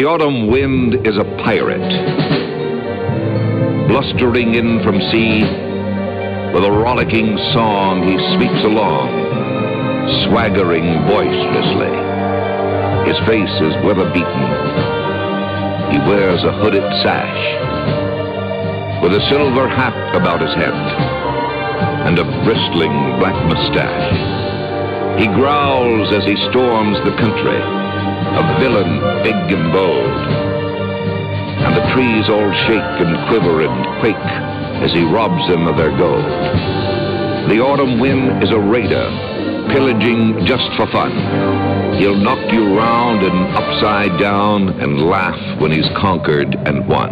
The autumn wind is a pirate, blustering in from sea. With a rollicking song he sweeps along, swaggering boisterously. His face is weather-beaten. He wears a hooded sash, with a silver hat about his head, and a bristling black mustache. He growls as he storms the country, a villain big and bold. And the trees all shake and quiver and quake as he robs them of their gold. The autumn wind is a raider, pillaging just for fun. He'll knock you round and upside down and laugh when he's conquered and won.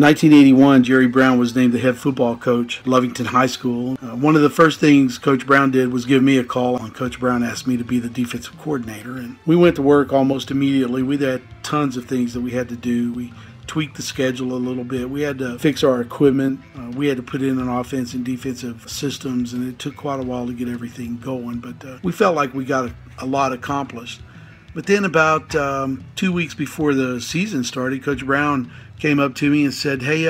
In 1981, Jerry Brown was named the head football coach at Lovington High School. One of the first things Coach Brown did was give me a call, and Coach Brown asked me to be the defensive coordinator. And we went to work almost immediately. We had tons of things that we had to do. We tweaked the schedule a little bit. We had to fix our equipment. We had to put in an offense and defensive systems, and it took quite a while to get everything going. But we felt like we got a lot accomplished. But then about 2 weeks before the season started, Coach Brown came up to me and said, hey,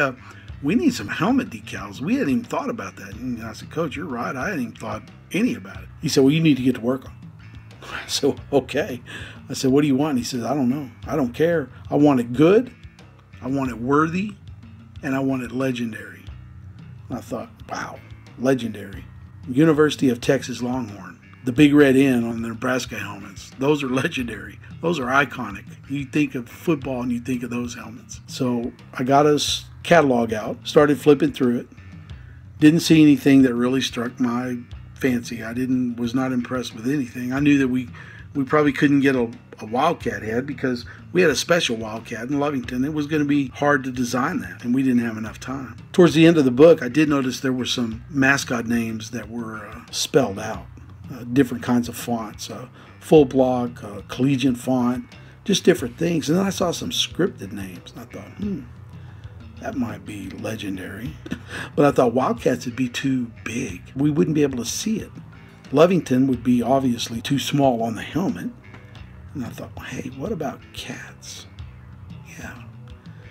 we need some helmet decals. We hadn't even thought about that. And I said, Coach, you're right. I hadn't even thought any about it. He said, well, you need to get to work on it. I said, okay. I said, what do you want? And he said, I don't know. I don't care. I want it good. I want it worthy. And I want it legendary. And I thought, wow, legendary. University of Texas Longhorns. The Big Red N on the Nebraska helmets. Those are legendary. Those are iconic. You think of football and you think of those helmets. So I got a catalog out, started flipping through it. Didn't see anything that really struck my fancy. I was not impressed with anything. I knew that we probably couldn't get a Wildcat head because we had a special Wildcat in Lovington. It was going to be hard to design that, and we didn't have enough time. Towards the end of the book, I did notice there were some mascot names that were spelled out. Different kinds of fonts, full block, collegiate font, just different things. And then I saw some scripted names, and I thought, that might be legendary. But I thought Wildcats would be too big. We wouldn't be able to see it. Lovington would be obviously too small on the helmet. And I thought, well, hey, what about cats? Yeah.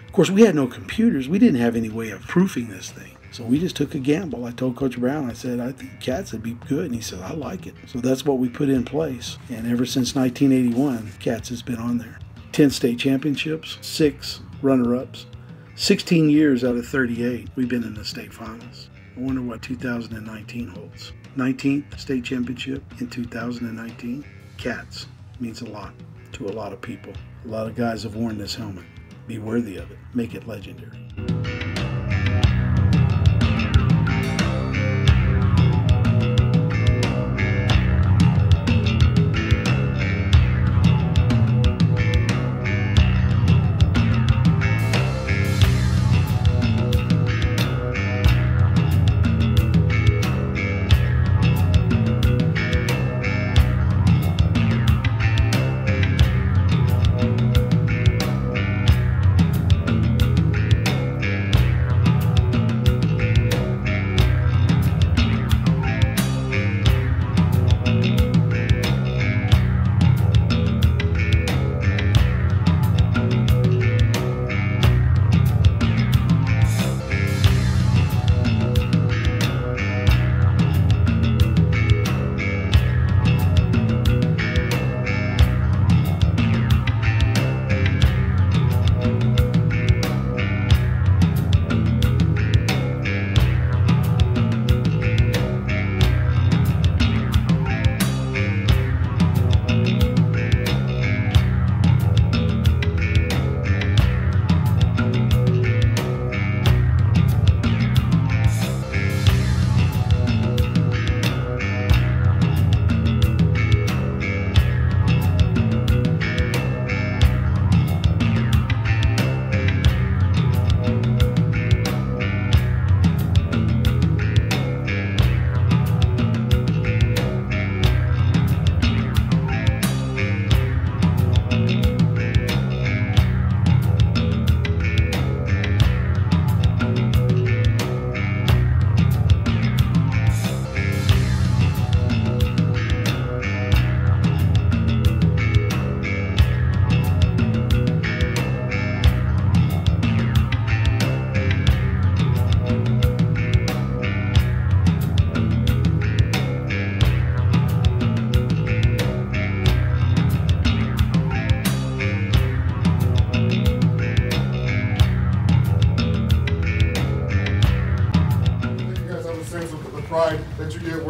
Of course, we had no computers. We didn't have any way of proofing this thing. So we just took a gamble. I told Coach Brown, I said, I think cats would be good. And he said, I like it. So that's what we put in place. And ever since 1981, cats has been on there. 10 state championships, 6 runner-ups, 16 years out of 38, we've been in the state finals. I wonder what 2019 holds. 19th state championship in 2019. Cats means a lot to a lot of people. A lot of guys have worn this helmet. Be worthy of it. Make it legendary.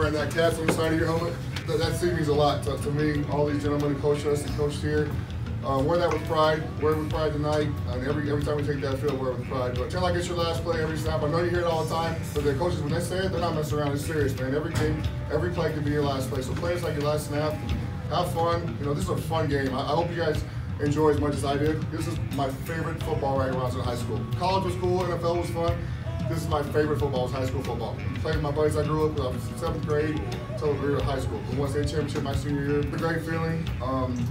That cats on the side of your helmet, that scene means a lot to me. All these gentlemen who coached us and coached here, wear that with pride. Wear it with pride tonight. And every time we take that field, wear it with pride. But until I get your last play every snap, I know you hear it all the time. But the coaches, when they say it, they're not messing around. It's serious, man. Every game, every play can be your last play. So play it like your last snap. Have fun. You know, this is a fun game. I hope you guys enjoy as much as I did. This is my favorite football right around high school. College was cool. NFL was fun. This is my favorite football, is high school football. I played with my buddies I grew up with. I was in 7th grade until we were in high school. We won state championship my senior year. It's a great feeling.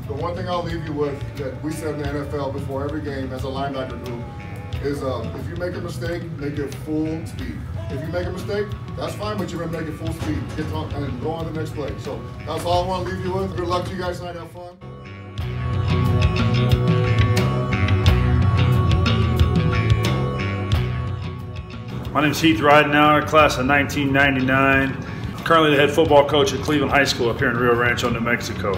The one thing I'll leave you with that we said in the NFL before every game as a linebacker group is if you make a mistake, make it full speed. If you make a mistake, that's fine, but you're going to make it full speed. Get on and go on to the next play. So that's all I want to leave you with. Good luck to you guys tonight. Have fun. My name is Heath Ridenour, class of 1999. Currently the head football coach at Cleveland High School up here in Rio Rancho, New Mexico.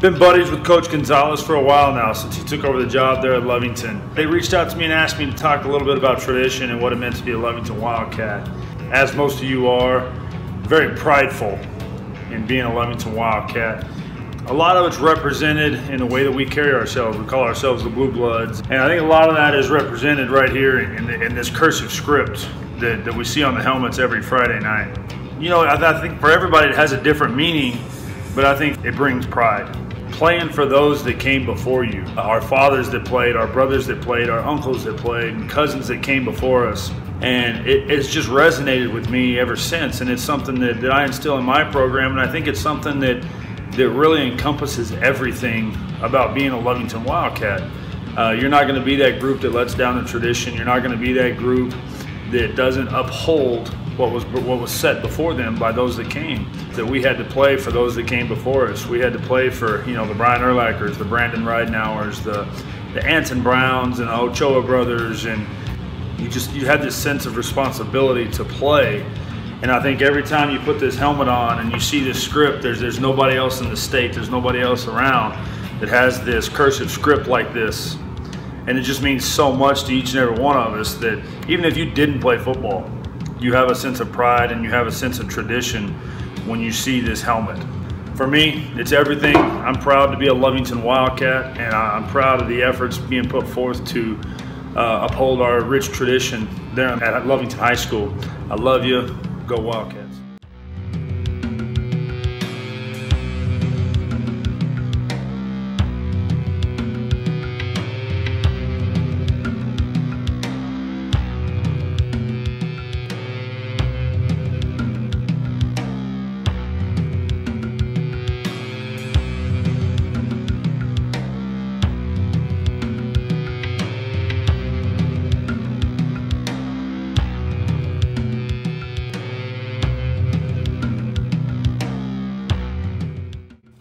Been buddies with Coach Gonzalez for a while now since he took over the job there at Lovington. They reached out to me and asked me to talk a little bit about tradition and what it meant to be a Lovington Wildcat. As most of you are, very prideful in being a Lovington Wildcat. A lot of it's represented in the way that we carry ourselves. We call ourselves the Blue Bloods. And I think a lot of that is represented right here in this cursive script that we see on the helmets every Friday night. You know, I think for everybody it has a different meaning, but I think it brings pride. Playing for those that came before you. Our fathers that played, our brothers that played, our uncles that played, and cousins that came before us. And it's just resonated with me ever since. And it's something that I instill in my program. And I think it's something that really encompasses everything about being a Lovington Wildcat. You're not gonna be that group that lets down the tradition. You're not gonna be that group that doesn't uphold what was set before them by those that came. That we had to play for those that came before us. We had to play for, you know, the Brian Urlachers, the Brandon Ridenowers, the Anson Browns and the Ochoa brothers, and you had this sense of responsibility to play. And I think every time you put this helmet on and you see this script, there's nobody else in the state, there's nobody else around that has this cursive script like this. And it just means so much to each and every one of us that even if you didn't play football, you have a sense of pride and you have a sense of tradition when you see this helmet. For me, it's everything. I'm proud to be a Lovington Wildcat, and I'm proud of the efforts being put forth to uphold our rich tradition there at Lovington High School. I love you. Go Wildcats.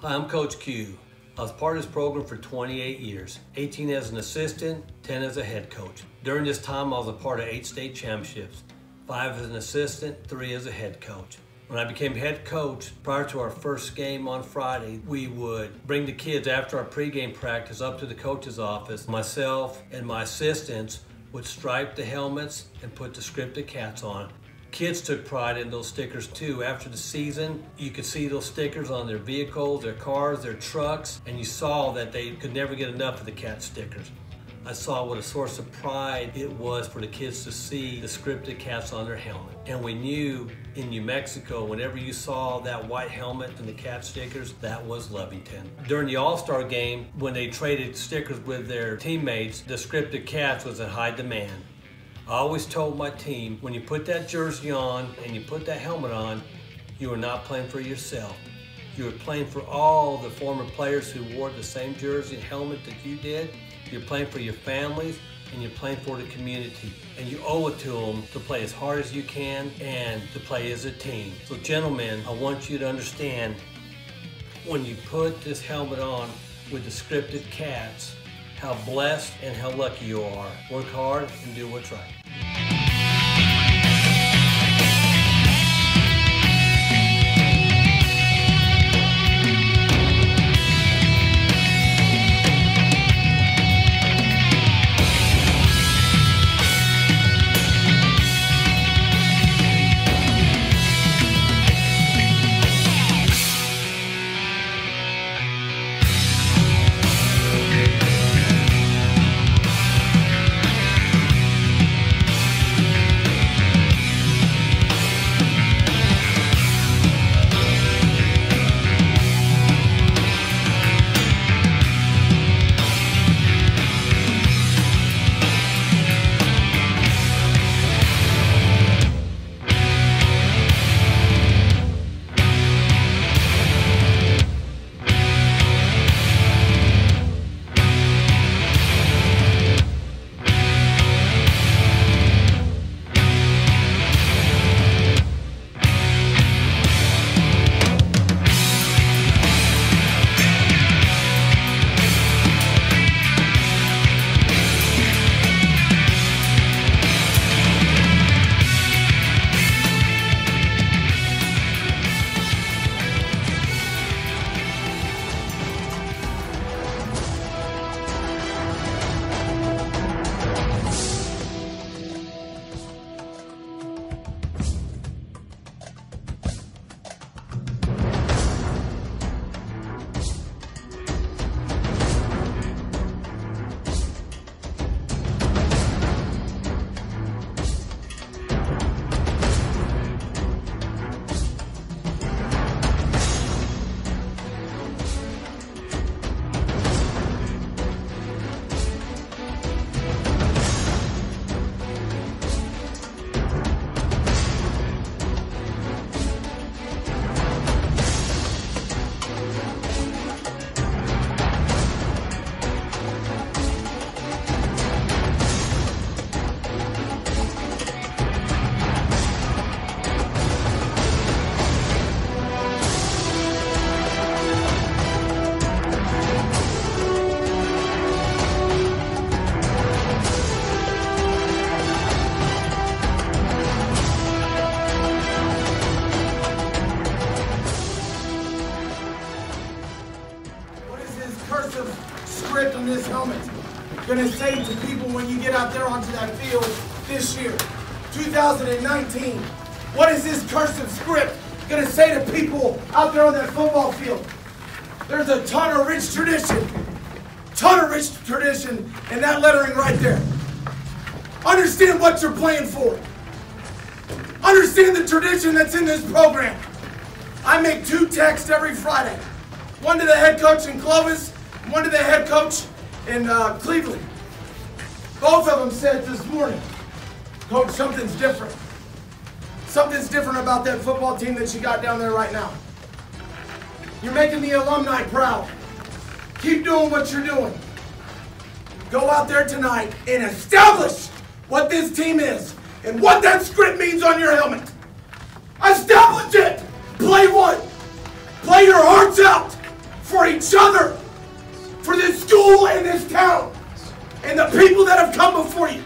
Hi, I'm Coach Q. I was part of this program for 28 years, 18 as an assistant, 10 as a head coach. During this time, I was a part of 8 state championships, 5 as an assistant, 3 as a head coach. When I became head coach, prior to our first game on Friday, we would bring the kids after our pregame practice up to the coach's office. Myself and my assistants would stripe the helmets and put the scripted cats on. Kids took pride in those stickers too. After the season, you could see those stickers on their vehicles, their cars, their trucks, and you saw that they could never get enough of the cat stickers. I saw what a source of pride it was for the kids to see the scripted cats on their helmet. And we knew in New Mexico, whenever you saw that white helmet and the cat stickers, that was Lovington. During the All-Star game, when they traded stickers with their teammates, the scripted cats was in high demand. I always told my team, when you put that jersey on and you put that helmet on, you are not playing for yourself. You are playing for all the former players who wore the same jersey and helmet that you did. You're playing for your families, and you're playing for the community. And you owe it to them to play as hard as you can and to play as a team. So gentlemen, I want you to understand, when you put this helmet on with the scripted cats, how blessed and how lucky you are. Work hard and do what's right. going to say to people when you get out there onto that field this year, 2019? What is this cursive script going to say to people out there on that football field? There's a ton of rich tradition in that lettering right there. Understand what you're playing for. Understand the tradition that's in this program. I make two texts every Friday. One to the head coach in Clovis, one to the head coach in Cleveland. Both of them said this morning, Coach, something's different. Something's different about that football team that you got down there right now. You're making the alumni proud. Keep doing what you're doing. Go out there tonight and establish what this team is and what that script means on your helmet. Establish it. Play one. Play your hearts out for each other, for this school and this town, and the people that have come before you.